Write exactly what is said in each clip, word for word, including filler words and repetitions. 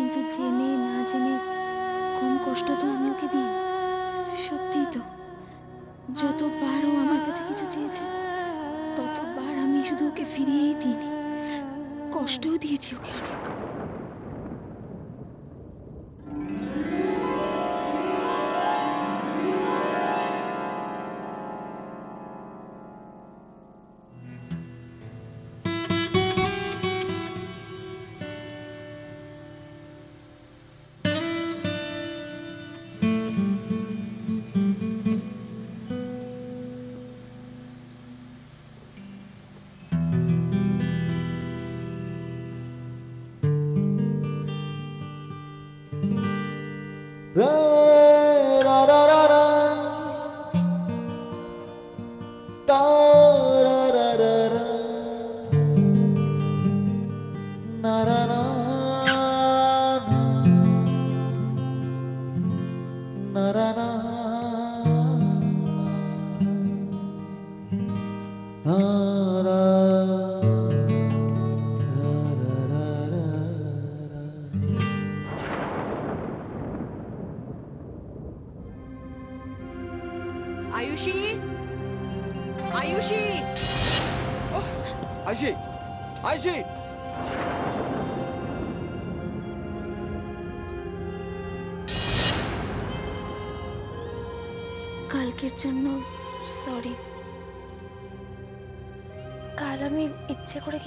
কিন্তু জেনে না জেনে কম কষ্ট তো আমি ওকে দিই। সত্যি তো যতবার ও আমার কাছে কিছু চেয়েছে ততবার আমি শুধু ওকে ফিরিয়েই দিইনি, কষ্টও দিয়েছি ওকে অনেক।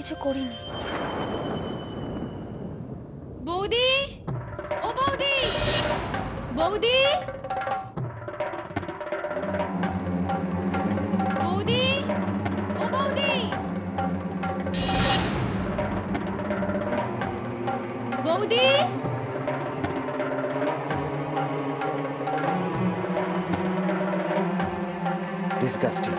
কিছু করিনি বৌদি, ও বৌদি, বৌদি, বৌদি, ও বৌদি, বৌদি, ডিসগাস্টিং।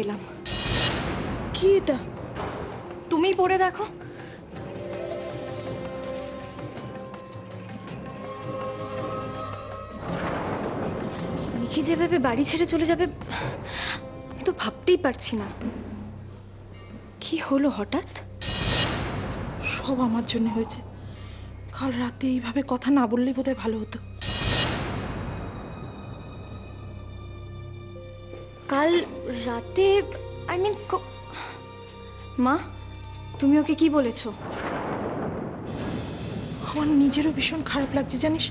পেলাম কি এটা? তুমি পড়ে দেখো। নিকি যেভাবে বাড়ি ছেড়ে চলে যাবে আমি তো ভাবতেই পারছি না। কি হলো হঠাৎ? সব আমার জন্য হয়েছে। কাল রাতে এইভাবে কথা না বললে বোধহয় ভালো হতো। কাল রাতে আই মিন মা, তুমি ওকে কি বলেছো? আমার নিজেরও ভীষণ খারাপ লাগছে জানিস।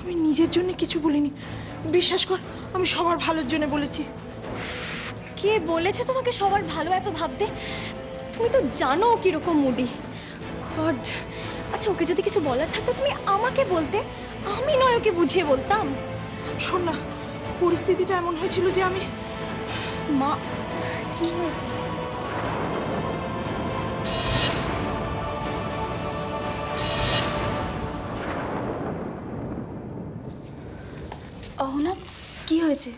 আমি নিজের জন্য কিছু বলিনি, বিশ্বাস কর আমি সবার ভালোর জন্য বলেছি। কে বলেছে তোমাকে সবার ভালো এত ভাবতে? তুমি তো জানো কিরকম মুডি। গড, আচ্ছা ওকে যদি কিছু বলার থাকতো তুমি আমাকে বলতে, আমি নয় ওকে বুঝিয়ে বলতাম। শোন না, পরিস্থিতিটা এমন হয়েছিল যে আমি মা কি হয়েছে? অহনা কি হয়েছে?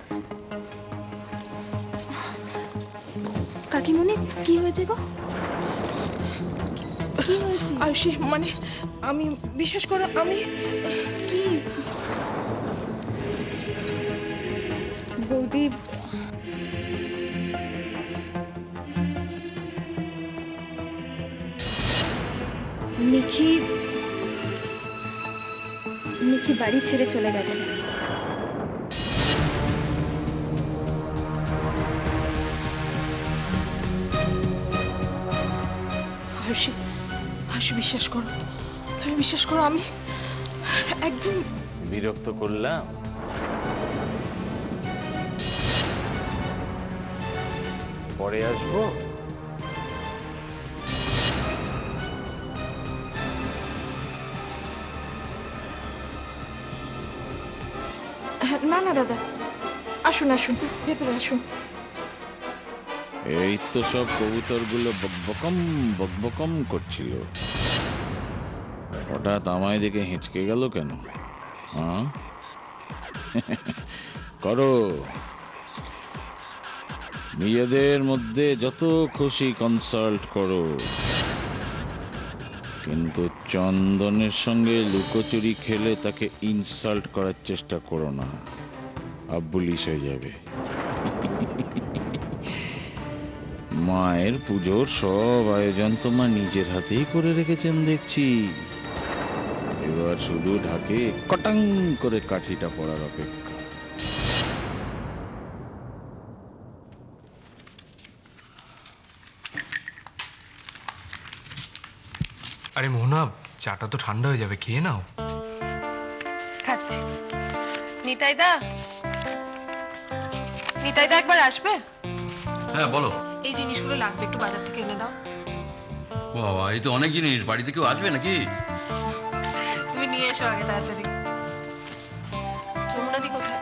কাকিমণি কি হয়েছে গো? কি হয়েছে? আর সে মানে আমি বিশ্বাস করো আমি কি বৌদি নিকি নিকি বাড়ি ছেড়ে চলে গেছে। হাসি হাসি বিশ্বাস করো, তুমি বিশ্বাস করো আমি একদম বিরক্ত করলাম? পরে আসবো। না না দাদা, আসুন আসুন ভেতরে আসুন। এই তো সব কবুতরগুলো বকবকম বকবকম করছিল, হঠাৎ আমায় দেখে হেঁচকে গেল কেন? হ্যাঁ করো নিজেদের মধ্যে যত খুশি কনসাল্ট করো, কিন্তু চন্দনের সঙ্গে লুকোচুরি খেলে তাকে ইনসাল্ট করার চেষ্টা করো না, আব্বুলিশ হয়ে যাবে। মায়ের পুজোর সব আয়োজন তোমার নিজের হাতেই করে রেখেছেন দেখছি, এবার শুধু ঢাকে কটাং করে কাঠিটা পড়ার অপেক্ষা। আরে মোহনা, চাটা তো ঠান্ডা হয়ে যাবে, খেয়ে নাও। খাচ্ছি। নিতাইদা, নিতাইদা একবার আসবে? হ্যাঁ বলো। এই জিনিসগুলো লাগবে, একটু বাজার থেকে এনে দাও। বাবা, এই তো অনেক জিনিস, বাড়ি থেকে আসবে নাকি? তুমি নিয়ে এসো আগে তাড়াতাড়ি। যমুনাদি কোথায়?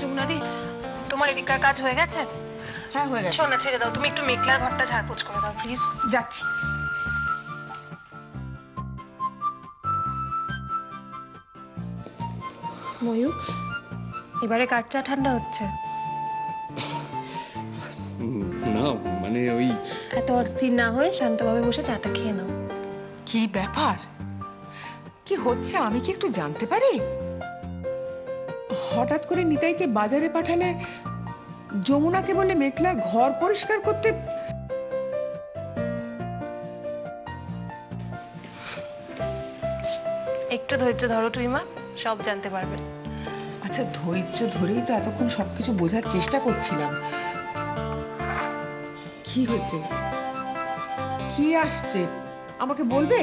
যমুনাদি, তোমার এদিককার কাজ হয়ে গেছে? হ্যাঁ হয়ে গেছে। সোনা ছেড়ে দাও, তুমি একটু মেঘলার ঘরটা ঝাড়পোছ করে দাও প্লিজ। যাচ্ছি। ময়ূক, এবারে কার চা ঠান্ডা হচ্ছে? না মানে ওই, এত অস্থির না হয়ে শান্তভাবে বসে চাটা খেয়ে নাও। কি ব্যাপার, কি হচ্ছে আমি কি একটু জানতে পারি? হঠাৎ করে নিতাইকে বাজারে পাঠালে, যমুনাকে বলে মেঘলার ঘর পরিষ্কার করতে। একটু ধৈর্য ধরো টুইমা, সব জানতে পারবে। আচ্ছা, ধৈর্য ধরেই তো এতক্ষণ সবকিছু বোঝার চেষ্টা করছিলাম। কি হয়েছে, কি আসছে আমাকে বলবে?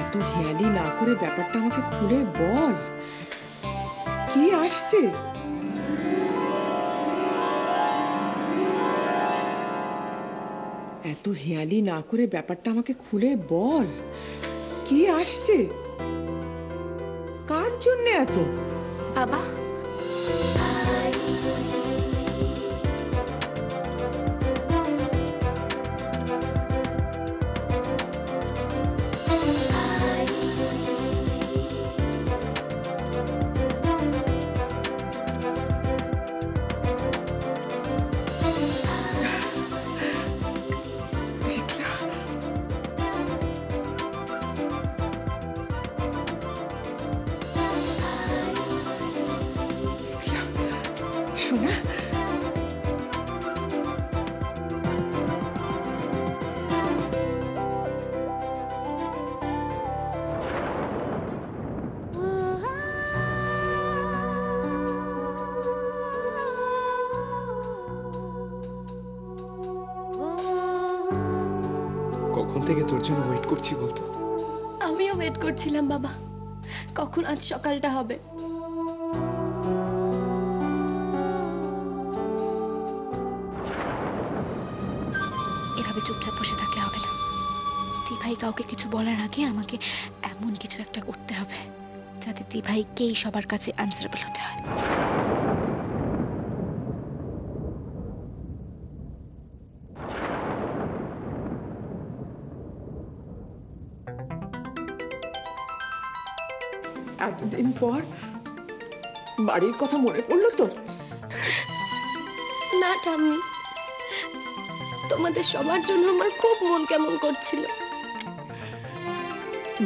এত হেয়ালি না করে ব্যাপারটা আমাকে খুলে বল, কি আসছে? এত হেয়ালি না করে ব্যাপারটা আমাকে খুলে বল কি আসছে? কার জন্য এত? বাবা, আমিও ওয়েট করছিলাম বাবা, কখন আজ সকালটা হবে। এভাবে চুপচাপ বসে থাকলে হবে না, দিভাই কাউকে কিছু বলার আগে আমাকে এমন কিছু একটা করতে হবে যাতে দিভাইকেই সবার কাছে অ্যানসারেবল হতে হয়। এতদিন পর বাড়ির কথা মনে পড়লো তো? না ঠাম্মি, তোমাদের সবার জন্য আমার খুব মন কেমন করছিল।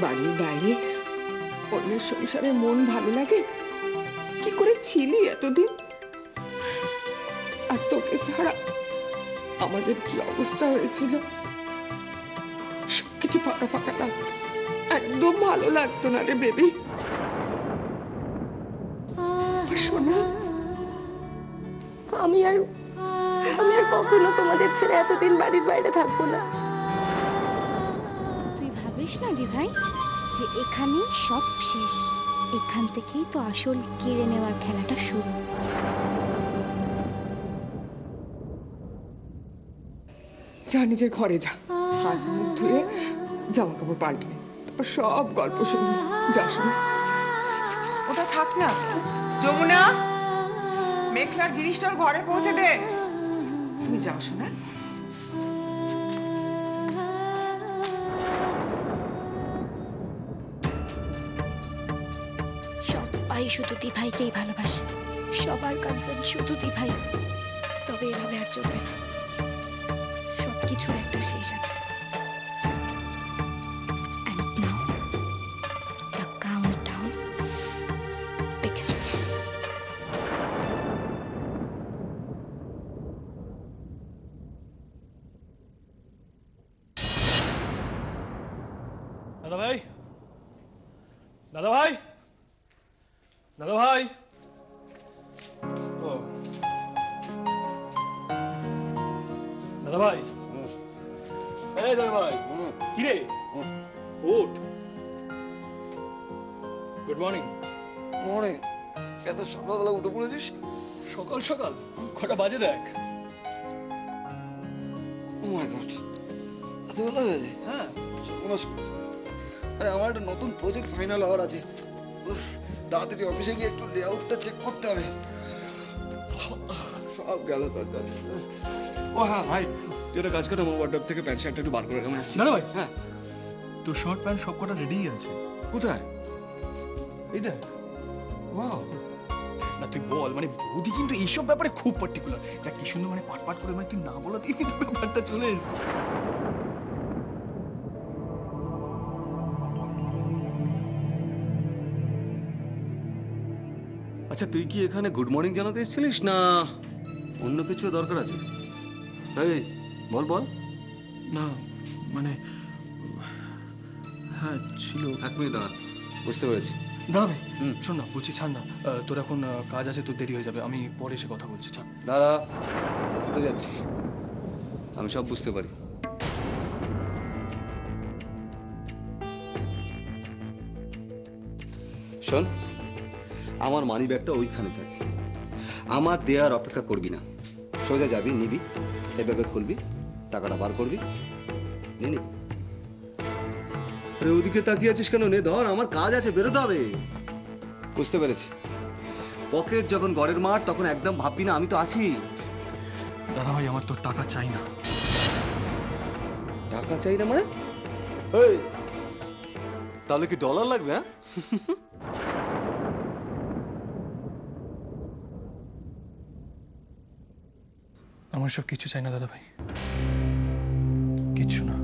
বাড়ির বাইরে অন্যের সংসারে মন ভালো লাগে? কি করে ছিলি এতদিন? আর তোকে ছাড়া আমাদের কি অবস্থা হয়েছিল। সবকিছু পাকা পাকা লাগতো, একদম ভালো লাগতো না রে বেবি। আমি আর আমি আর কখনো তোমাদের ছেড়ে এতদিন বাড়ির বাইরে থাকবো না। তুই ভাবিস না দিভাই যে এখানেই সব শেষ, এখান থেকেই তো আসল কেড়ে নেওয়ার খেলাটা শুরু। যা নিজের ঘরে যা, হাত মুখ ধুয়ে জামা কাপড় পাল্টে তারপর সব গল্প শুনি। যা শুনে ওটা থাক না। যমুনা, মেঘলার জিনিসটা ওর ঘরে পৌঁছে দে। তুমি যাও সোনা। सबाई शुधु दीभाई के भालोबाशे सबार कन्सार्न शुधु दीभाई तबे एभाबे आर चलबे ना सबकिछुर एकटा शेष आछे and now the countdown begins दादा भाई दादा भाई दादा भाई ओ दादा भाई ए दादा भाई किरे उठ गुड मॉर्निंग मॉर्निंग এত সকালবেলা উঠে পড়েছিস সকাল সকাল কটা বাজে দেখ ও মাই গড এত বেলা বাজে হ্যাঁ আরে আমার একটা নতুন প্রজেক্ট ফাইনাল হওয়ার আছে উফ दादी ऑफिस गए एक लेआउट चेक करते हैं सब गलत हो जाए ओ हां भाई तेरा काज करना मोबाइल डॉक থেকে पैंट शर्ट একটু বার করে রাখা আছে না ভাই হ্যাঁ তো শর্ট প্যান্ট সবকটা রেডি আছে কোথায় এইটা ওয়াও না তুই বল মানে বৌদি কিন্তু এই সব ব্যাপারে খুব পার্টিকুলার যা কি সুন্দর মানে পাট পাট করে মানে তুই না বলতে এই ব্যাপারটা চলে আসছে अच्छा तु कि गुड मॉर्निंग जानाते एसेछिलिस ना अन्य किछु दरकार आछे ए बोल बोल ना माने हाँ छिलो एक मिनट दाड़ा बुझते पेरेछि दादा शोन ना बोलछि छाड़ ना तोर एखन काज आछे तो देरी हो जाबे आमी परे एसे कथा बोलछि छाड़ दादा तो जाच्छी आमी सब बुझते पारी शोन আমার মানি ব্যাগটা ওইখানে থাকে আমার দেয়ার অপেক্ষা করবি না সোজা যাবি নিবি এভাবে খুলবি টাকাটা বার করবি নে নে আরে ওদিকে তাকিয়ে আছিস কেন নে ধর আমার কাজ আছে বেরোতে হবে বুঝতে পেরেছি পকেট যখন গড়ের মার তখন একদম ভাববি না আমি তো আছি দাদা ভাই আমার তো টাকা চাই না টাকা চাই না মানে এই তাহলে কি ডলার লাগবে হ্যাঁ আমার সব কিছু চাই না দাদা ভাই কিছু না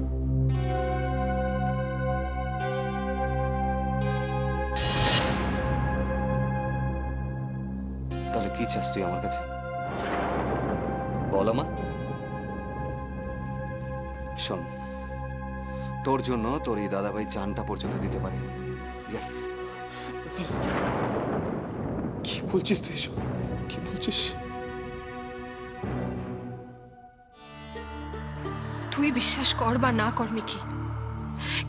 তাহলে কি চাস তুই আমার কাছে বল আমা শোন তোর জন্য তোর এই দাদা ভাই চানটা পর্যন্ত দিতে পারে ইয়েস কি বলছিস তুই শোন কি বলছিস তুই বিশ্বাস কর বা না কর মিকি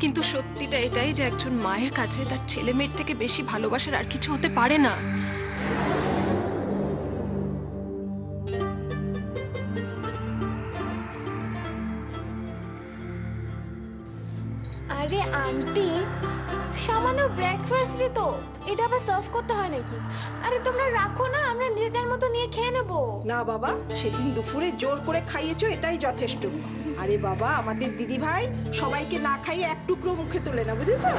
কিন্তু সত্যিটা এটাই যে একজন মায়ের কাছে তার ছেলে মেয়ের থেকে বেশি ভালোবাসার আর কিছু হতে পারে না আরে আন্টি সামান্য ব্রেকফাস্ট তো এটা আবার সার্ভ করতে হয় নাকি আরে তোমরা রাখো না আমরা নিজেদের মতো নিয়ে খেয়ে নেব না বাবা সেদিন দুপুরে জোর করে খাইয়েছো এটাই যথেষ্ট আরে বাবা আমাদের দিদি ভাই সবাইকে না খাইয়ে এক টুকরো মুখে তোলে না বুঝেছো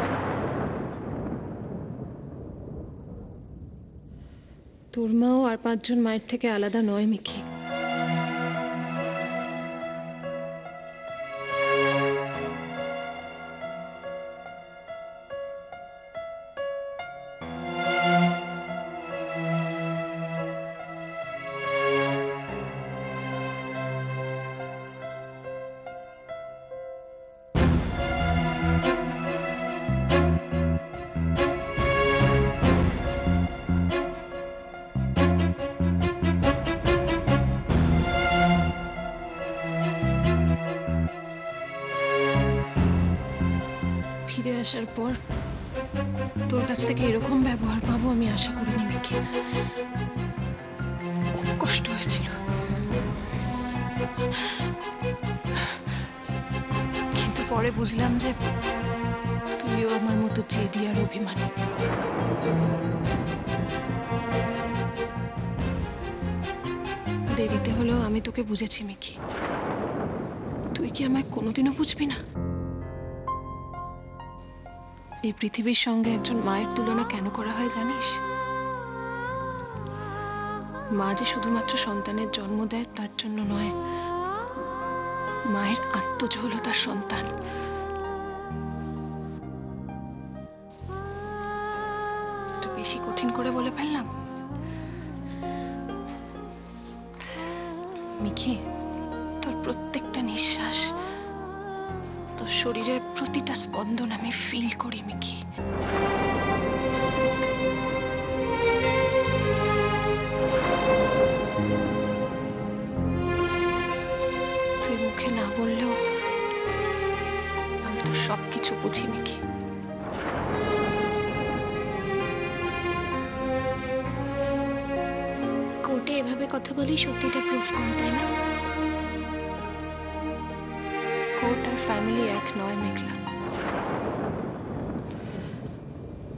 তোর মাও আর পাঁচজন মায়ের থেকে আলাদা নয় মিকি আসার পর তোর কাছ থেকে এরকম ব্যবহার পাবো আমি আশা করিনি মিকি খুব কষ্ট হয়েছিল কিন্তু পরে বুঝলাম যে তুইও আমার মতো জেদি আর অভিমানী দেরিতে হলেও আমি তোকে বুঝেছি মিকি তুই কি আমায় কোনোদিনও বুঝবি না এই পৃথিবীর সঙ্গে একজন মায়ের তুলনা কেন করা হয় জানিস মা যে শুধুমাত্র সন্তানের জন্ম দেয় তার জন্য নয়, মায়ের আত্মজ হলো তার সন্তান। একটু বেশি কঠিন করে বলে ফেললাম মিকি। তোর প্রত্যেকটা নিঃশ্বাস, তোর শরীরের প্রতিটা স্পন্দন আমি ফিল করি মিকি। তুই মুখে না বললেও আমি তো সবকিছু বুঝি মিকি। কোর্টে এভাবে কথা বলি সত্যিটা প্রুফ করো, তাই না? কোর্ট আর ফ্যামিলি এক নয় মেঘলা।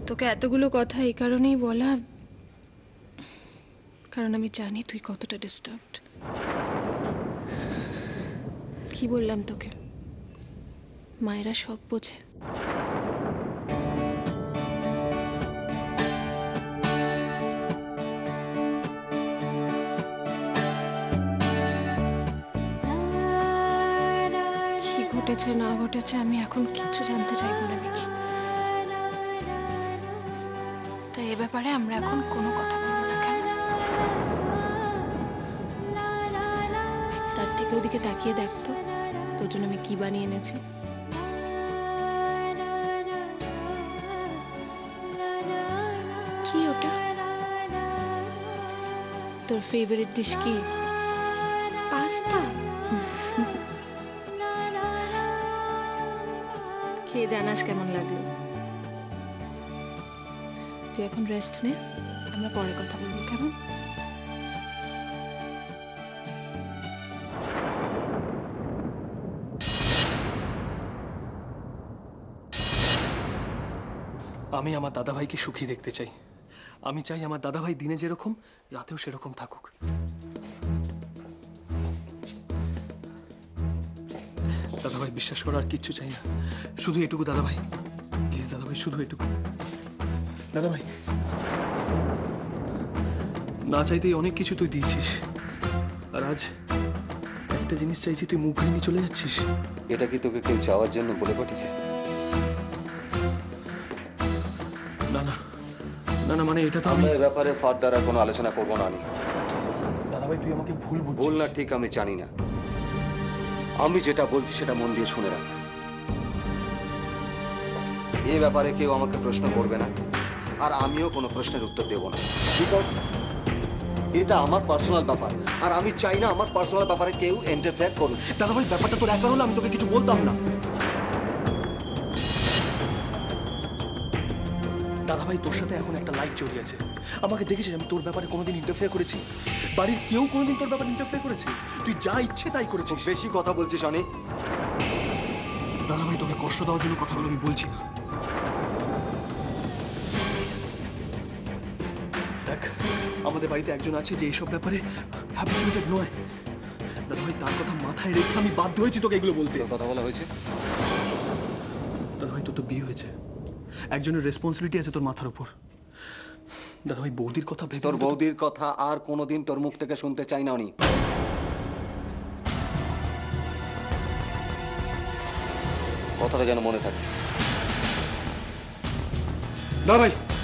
তোকে এতগুলো কথা এই কারণেই বলা কারণ আমি জানি তুই কতটা ডিস্টার্বড। কি বললাম তোকে, মায়েরা সব বোঝে। কি ঘটেছে না ঘটেছে আমি এখন কিছু জানতে চাইব না মিকি, তাই এ ব্যাপারে আমরা এখন কোনো কথা বলবো না। কেন? তার থেকে ওদিকে তাকিয়ে দেখতো তোর জন্য আমি কি বানিয়ে এনেছি। কি ওটা? তোর ফেভারিট ডিশ কি? পাস্তা। খেয়ে জানাস কেমন লাগলো। তুই এখন রেস্ট নে, আমরা পরে কথা বলবো কেমন? আমি আমার দাদাভাইকে সুখী দেখতে চাই। আমি চাই আমার দাদাভাই দিনে যেরকম রাতেও সেরকম থাকুক। দাদাভাই বিশ্বাস করার কিচ্ছু চাই না, শুধু এটুকু দাদাভাই, প্লিজ দাদাভাই, শুধু এটুকু দাদাভাই। না চাইতেই অনেক কিছু তুই দিয়েছিস, আর আজ একটা জিনিস চাইছি তুই মুখ ভেঙে চলে যাচ্ছিস। এটা কি তোকে কেউ চাওয়ার জন্য বলে পাঠিয়েছে? না না না না মানে এটা তো আমি এই ব্যাপারে ফার দ্বারা কোনো আলোচনা করব না। আমি দাদাভাই তুই আমাকে ভুল বুঝছিস। বল না, ঠিক আমি জানি না। আমি যেটা বলছি সেটা মন দিয়ে শুনে রাখ। এই ব্যাপারে কেউ আমাকে প্রশ্ন করবে না, আর আমিও কোনো প্রশ্নের উত্তর দেব না, ঠিক আছে? এটা আমার পার্সোনাল ব্যাপার, আর আমি চাই না আমার পার্সোনাল ব্যাপারে কেউ ইন্টারফেয়ার করুক। দাদাভাই ব্যাপারটা তোর একা হলো, আমি তোকে কিছু বলতাম না। দাদাভাই তোর সাথে এখন একটা লাইফ জড়িয়েছে। আমাকে দেখেছিস আমি তোর ব্যাপারে কোনোদিন ইন্টারফেয়ার করেছি? বাড়ির কেউ কোনোদিন তোর ব্যাপারে ইন্টারফেয়ার করেছে? তুই যা ইচ্ছে তাই করেছিস। বেশি কথা বলছিস অনেক। দাদাভাই তোকে কষ্ট দেওয়ার জন্য কথাগুলো আমি বলছি না। দেখ, আমাদের বাড়িতে একজন আছে যে এইসব ব্যাপারে হ্যাবিচুয়েটেড নয়। দাদাভাই তার কথা মাথায় রেখে আমি বাধ্য হয়েছি তোকে এগুলো বলতে। কথা বলা হয়েছে? দাদাভাই তোর তো বিয়ে হয়েছে, একজনের রেসপন্সিবিলিটি আছে তোর মাথার উপর। দাদাভাই বৌদির কথা ভেবে, তোর বৌদির কথা আর কোনোদিন তোর মুখ থেকে শুনতে চাই না আমি। কথাটা যেন মনে থাকে দাদাভাই।